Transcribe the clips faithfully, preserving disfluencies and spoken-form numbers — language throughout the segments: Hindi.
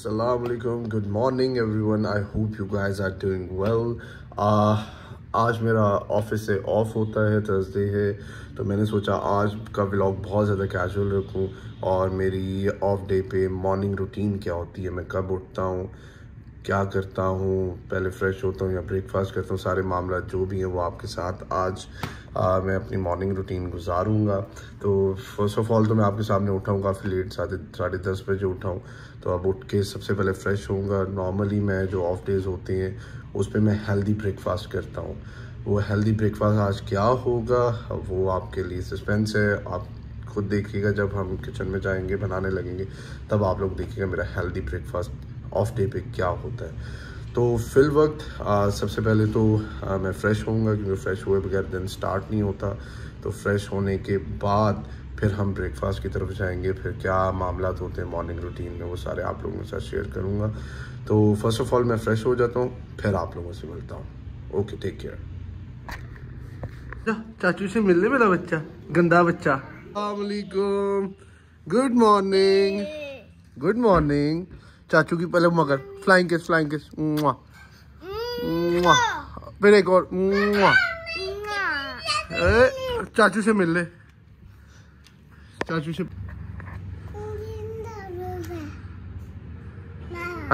Assalamu Alaikum, good morning everyone. I hope you guys are doing well. uh, आज मेरा ऑफिस से ऑफ होता है, थर्सडे है, तो मैंने सोचा आज का व्लॉग बहुत ज़्यादा कैजुअल रखूं और मेरी ऑफ डे पे मॉर्निंग रूटीन क्या होती है, मैं कब उठता हूं, क्या करता हूं, पहले फ़्रेश होता हूं या ब्रेकफास्ट करता हूं, सारे मामला जो भी हैं वो आपके साथ आज आ, मैं अपनी मॉर्निंग रूटीन गुजारूंगा। तो फर्स्ट ऑफ ऑल तो मैं आपके सामने उठाऊँ, काफ़ी लेट साढ़े साढ़े दस बजे उठाऊँ, तो अब उठ के सबसे पहले फ़्रेश होऊंगा। नॉर्मली मैं जो ऑफ डेज़ होते हैं उस पर मैं हेल्दी ब्रेकफास्ट करता हूँ। वो हेल्दी ब्रेकफास्ट आज क्या होगा वो आपके लिए सस्पेंस है, आप खुद देखिएगा। जब हम किचन में जाएंगे, बनाने लगेंगे, तब आप लोग देखिएगा मेरा हेल्दी ब्रेकफास्ट ऑफ डे पे क्या होता है। तो फिल वक्त आ, सबसे पहले तो आ, मैं फ़्रेश होऊंगा, क्योंकि फ़्रेश हुए बगैर दिन स्टार्ट नहीं होता। तो फ्रेश होने के बाद फिर हम ब्रेकफास्ट की तरफ जाएंगे, फिर क्या मामलात होते हैं मॉर्निंग रूटीन में वो सारे आप लोगों के साथ शेयर करूंगा। तो फर्स्ट ऑफ ऑल मैं फ़्रेश हो जाता हूँ, फिर आप लोगों से मिलता हूँ। Okay, take care. चाचू से मिलने वाला बच्चा, गंदा बच्चा। अस्सलाम वालेकुम, गुड मॉर्निंग, गुड मॉर्निंग। चाचू की पहले मगर फ्लाइंग किस, फ्लाइंग किस, मुआ, मुआ, फिर एक और मुआ। चाचू से मिल ले, चाचू से।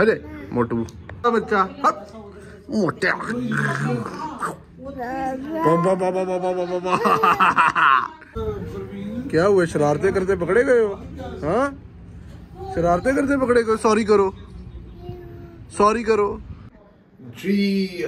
अरे मोटू बच्चा, मोटे क्या हुआ, शरारतें करते पकड़े गए हो? हाँ, शरारते करते पकड़े गए, सॉरी करो, सॉरी करो जी।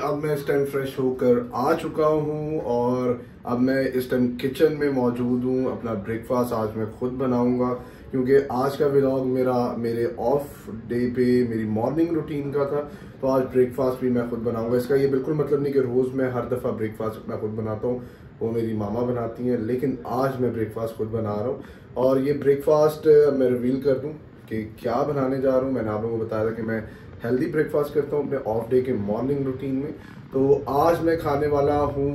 अब मैं इस टाइम फ्रेश होकर आ चुका हूँ और अब मैं इस टाइम किचन में मौजूद हूँ। अपना ब्रेकफास्ट आज मैं खुद बनाऊँगा, क्योंकि आज का व्लॉग मेरा मेरे ऑफ डे पे मेरी मॉर्निंग रूटीन का था, तो आज ब्रेकफास्ट भी मैं खुद बनाऊँगा। इसका ये बिल्कुल मतलब नहीं कि रोज़ मैं हर दफ़ा ब्रेकफास्ट अपना खुद बनाता हूँ, वो मेरी मामा बनाती हैं, लेकिन आज मैं ब्रेकफास्ट खुद बना रहा हूँ। और ये ब्रेकफास्ट मैं रिवील कर दूँ कि क्या बनाने जा रहा हूँ। मैंने आप लोगों को बताया था कि मैं हेल्दी ब्रेकफास्ट करता हूँ अपने ऑफ डे के मॉर्निंग रूटीन में। तो आज मैं खाने वाला हूँ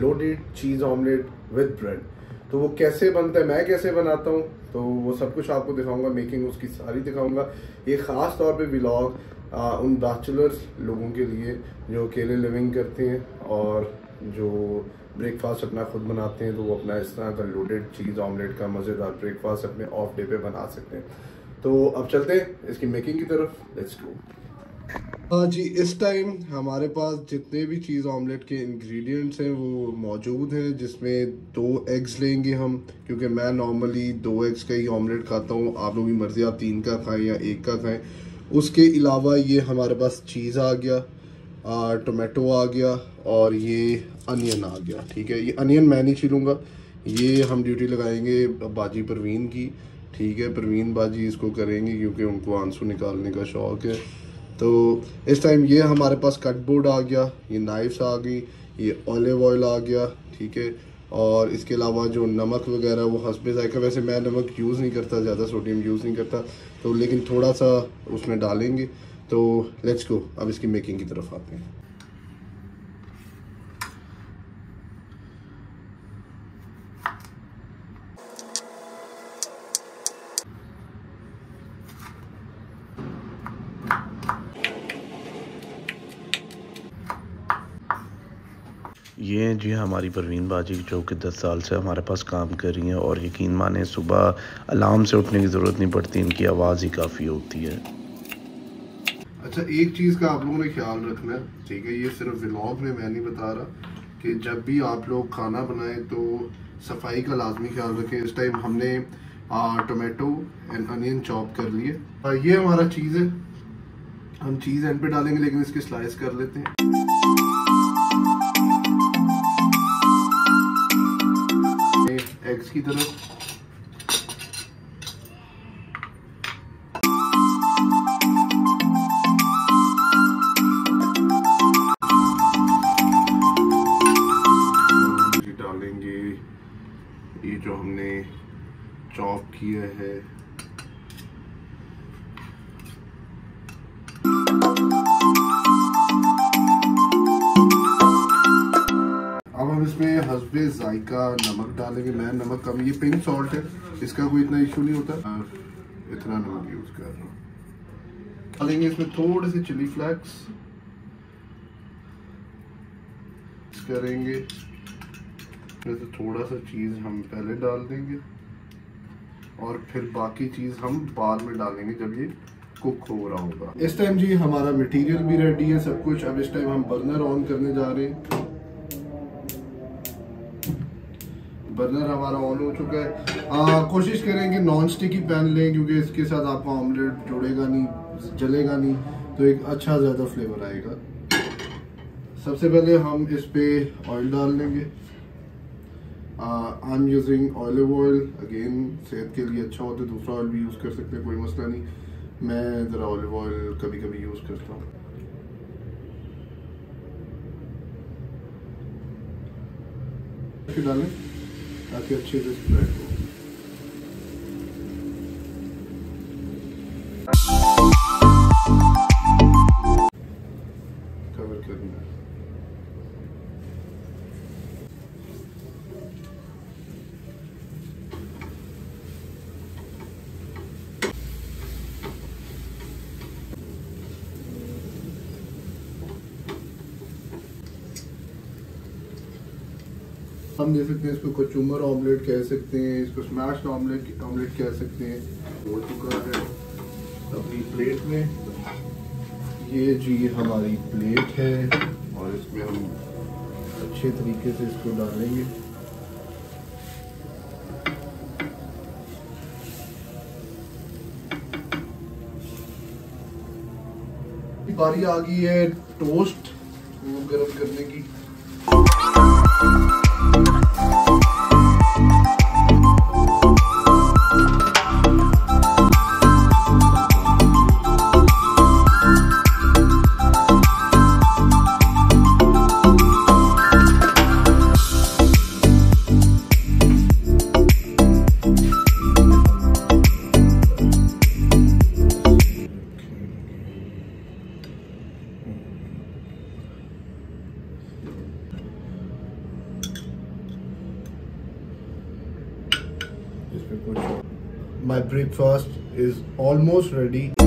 loaded cheese omelette with bread. तो वो कैसे बनता है, मैं कैसे बनाता हूँ, तो वो सब कुछ आपको दिखाऊंगा, मेकिंग उसकी सारी दिखाऊंगा। ये ख़ास तौर पे व्लॉग उन बैचलर्स लोगों के लिए जो अकेले लिविंग करते हैं और जो ब्रेकफास्ट अपना खुद बनाते हैं, तो वो अपना इस तरह का लोडेड चीज़ ऑमलेट का मज़ेदार ब्रेकफास्ट अपने ऑफ डे पे बना सकते हैं। तो अब चलते हैं इसकी मेकिंग की तरफ, लेट्स गो। हाँ जी, इस टाइम हमारे पास जितने भी चीज़ ऑमलेट के इंग्रेडिएंट्स हैं वो मौजूद हैं, जिसमें दो एग्स लेंगे हम, क्योंकि मैं नॉर्मली दो एग्स का ही ऑमलेट खाता हूँ। आप लोगों की मर्ज़ी, आप तीन का खाएं या एक का खाएं। उसके अलावा ये हमारे पास चीज़ आ गया, आ, टोमेटो आ गया और ये अनियन आ गया। ठीक है, ये अनियन मैं नहीं छीलूँगा, ये हम ड्यूटी लगाएंगे बाजी परवीन की। ठीक है, प्रवीण बाजी इसको करेंगे क्योंकि उनको आंसू निकालने का शौक़ है। तो इस टाइम ये हमारे पास कटबोर्ड आ गया, ये नाइफ्स आ गई, ये ऑलिव ऑयल आ गया। ठीक है, और इसके अलावा जो नमक वगैरह वो हस्बे जायका, वैसे मैं नमक यूज़ नहीं करता, ज़्यादा सोडियम यूज़ नहीं करता, तो लेकिन थोड़ा सा उसमें डालेंगे। तो लेट्स गो, अब इसकी मेकिंग की तरफ आते हैं। ये जी हमारी परवीन बाजी, जो कि दस साल से हमारे पास काम कर रही हैं और यकीन माने सुबह अलार्म से उठने की ज़रूरत नहीं पड़ती, इनकी आवाज़ ही काफ़ी होती है। अच्छा, एक चीज़ का आप लोगों ने ख्याल रखना है, ठीक है, ये सिर्फ व्लॉग में मैं नहीं बता रहा, कि जब भी आप लोग खाना बनाएं तो सफाई का लाजमी ख्याल रखें। इस टाइम हमने टोमेटो एंड अनियन चॉप कर लिए। ये हमारा चीज़ है, हम चीज़ एंड पे डालेंगे, लेकिन इसके स्लाइस कर लेते हैं। एग्स की तरफ डालेंगे ये जो हमने चॉप किया है। इसमें हस्बे जायका नमक डालेंगे, मैं नमक कम, ये पिंक सॉल्ट है, इसका कोई इतना इशू नहीं होता, इतना नमक यूज कर रहा हूँ। डालेंगे इसमें थोड़े से चिली फ्लेक्स करेंगे, जैसे थोड़ा सा चीज़ हम पहले डाल देंगे और फिर बाकी चीज़ हम बाद में डालेंगे जब ये कुक हो रहा होगा। इस टाइम जी हमारा मटेरियल भी रेडी है, सब कुछ। अब इस टाइम हम बर्नर ऑन करने जा रहे हैं। बर्नर हमारा ऑन हो चुका है। आ, कोशिश करें कि नॉन स्टिकी पैन लें, क्योंकि इसके साथ आपका ऑमलेट जुड़ेगा नहीं, जलेगा नहीं, तो एक अच्छा ज़्यादा फ्लेवर आएगा। सबसे पहले हम इस पर ऑयल डाल लेंगे। I am using olive oil, again सेहत के लिए अच्छा होता है, दूसरा ऑयल भी यूज़ कर सकते हैं, कोई मसला नहीं। मैं ज़रा ऑलिव ऑयल कभी कभी यूज़ करता हूँ। डालें ताकि अच्छे से स्प्रेड हो। कवर करना है। हम दे सकते हैं इसको कचूमर ऑमलेट कह सकते हैं, इसको स्मैश्ड ऑमलेट ऑमलेट कह सकते हैं। हो चुका है अपनी प्लेट में। ये जी हमारी प्लेट है और इसमें हम अच्छे तरीके से इसको डालेंगे। बारी आ गई है टोस्ट वो गर्म करने की। My breakfast is almost ready. अब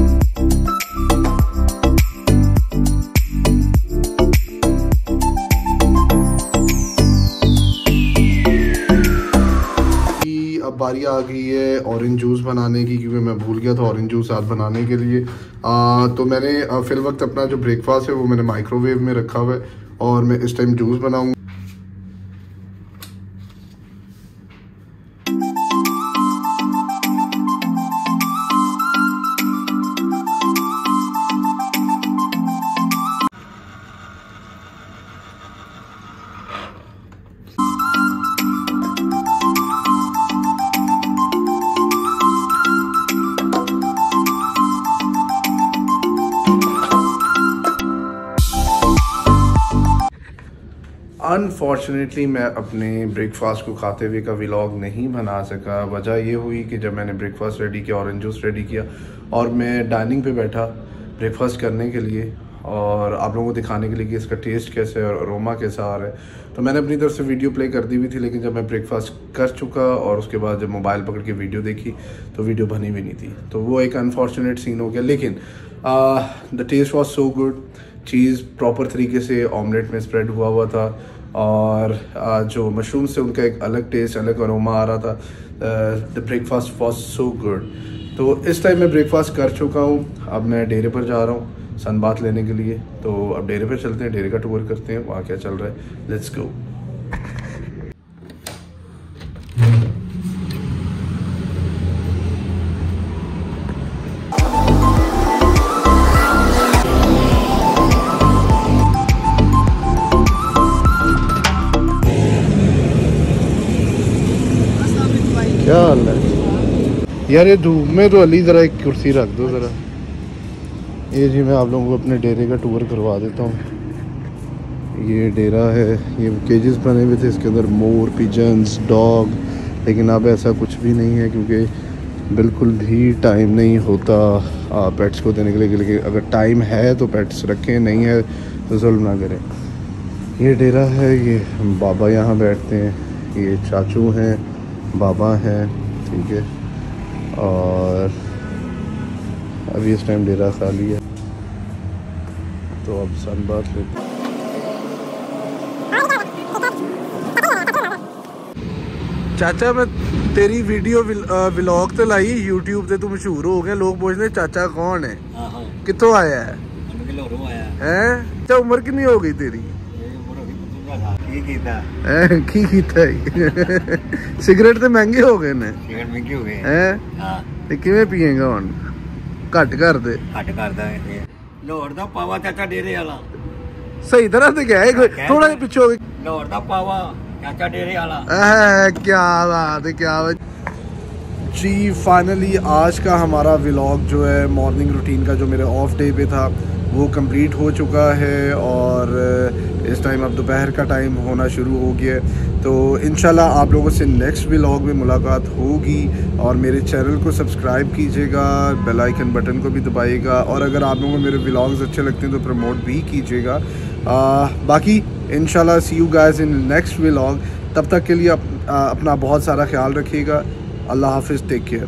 बारी आ गई है ऑरेंज जूस बनाने की, क्योंकि मैं भूल गया था ऑरेंज जूस आज बनाने के लिए। आ, तो मैंने फिल वक्त अपना जो ब्रेकफास्ट है वो मैंने माइक्रोवेव में रखा हुआ है और मैं इस टाइम जूस बनाऊंगा। अनफॉर्चुनेटली मैं अपने ब्रेकफास्ट को खाते हुए का व्लॉग नहीं बना सका। वजह यह हुई कि जब मैंने ब्रेकफास्ट रेडी किया, ऑरेंज जूस रेडी किया और मैं डाइनिंग पे बैठा ब्रेकफास्ट करने के लिए और आप लोगों को दिखाने के लिए कि इसका टेस्ट कैसा है और अरोमा कैसा आ रहा है, तो मैंने अपनी तरफ से वीडियो प्ले कर दी हुई थी। लेकिन जब मैं ब्रेकफास्ट कर चुका और उसके बाद जब मोबाइल पकड़ के वीडियो देखी तो वीडियो बनी भी नहीं थी, तो वो एक अनफॉर्चुनेट सीन हो गया। लेकिन the taste was so good. Cheese proper तरीके से ऑमलेट में स्प्रेड हुआ हुआ था और uh, जो मशरूम्स थे उनका एक अलग टेस्ट, अलग अरोमा आ रहा था। The breakfast was so good. तो इस टाइम मैं ब्रेकफास्ट कर चुका हूँ। अब मैं डेरे पर जा रहा हूँ सन बाथ लेने के लिए, तो अब डेरे पर चलते हैं, डेरे का टूर करते हैं, वहाँ क्या चल रहा है। Let's go. क्या हाल है यार, ये धूप में तो अली ज़रा एक कुर्सी रख दो ज़रा। ये जी मैं आप लोगों को अपने डेरे का टूर करवा देता हूँ। ये डेरा है, ये केजेस बने हुए थे इसके अंदर, मोर, पिजन्स, डॉग, लेकिन अब ऐसा कुछ भी नहीं है क्योंकि बिल्कुल भी टाइम नहीं होता आ, पेट्स को देने के लिए। लेकिन अगर टाइम है तो पेट्स रखें, नहीं है तो जुल्म ना करें। ये डेरा है, ये बाबा यहाँ बैठते हैं, ये चाचू हैं, बाबा हैं, ठीक है। और अभी इस टाइम डेरा खाली है, तो अब सन बात लेते हैं। चाचा मैं तेरी वीडियो व्लॉग ते लाई यूट्यूब ते, तू मशहूर हो गया, लोग पूछते चाचा कौन है, कितों आया है, हैं? चाचा उम्र कितनी हो गई तेरी? की कीता है की कीता है सिगरेट ते महंगे हो गए ने, सिगरेट महंगे हो गए हैं। हां ते किवें पीएगा हुन? घट कर दे, घट कर दे। लाहौर दा पावा चाचा डेरे वाला सही तरह ते गया, थोड़ा जिहा पिछे हो गया। लाहौर दा पावा चाचा डेरे वाला, क्या बात है, क्या बात जी। फाइनली आज का हमारा व्लॉग जो है मॉर्निंग रूटीन का, जो मेरे ऑफ डे पे था, वो कंप्लीट हो चुका है और इस टाइम अब दोपहर का टाइम होना शुरू हो गया है। तो इंशाल्लाह आप लोगों से नेक्स्ट व्लॉग में मुलाकात होगी और मेरे चैनल को सब्सक्राइब कीजिएगा, बेल आइकन बटन को भी दबाइएगा और अगर आप लोगों को मेरे व्लॉग्स अच्छे लगते हैं तो प्रमोट भी कीजिएगा। बाकी इंशाल्लाह see you guys in next vlog. तब तक के लिए अप, आ, अपना बहुत सारा ख्याल रखिएगा। अल्लाह हाफिज़, टेक केयर।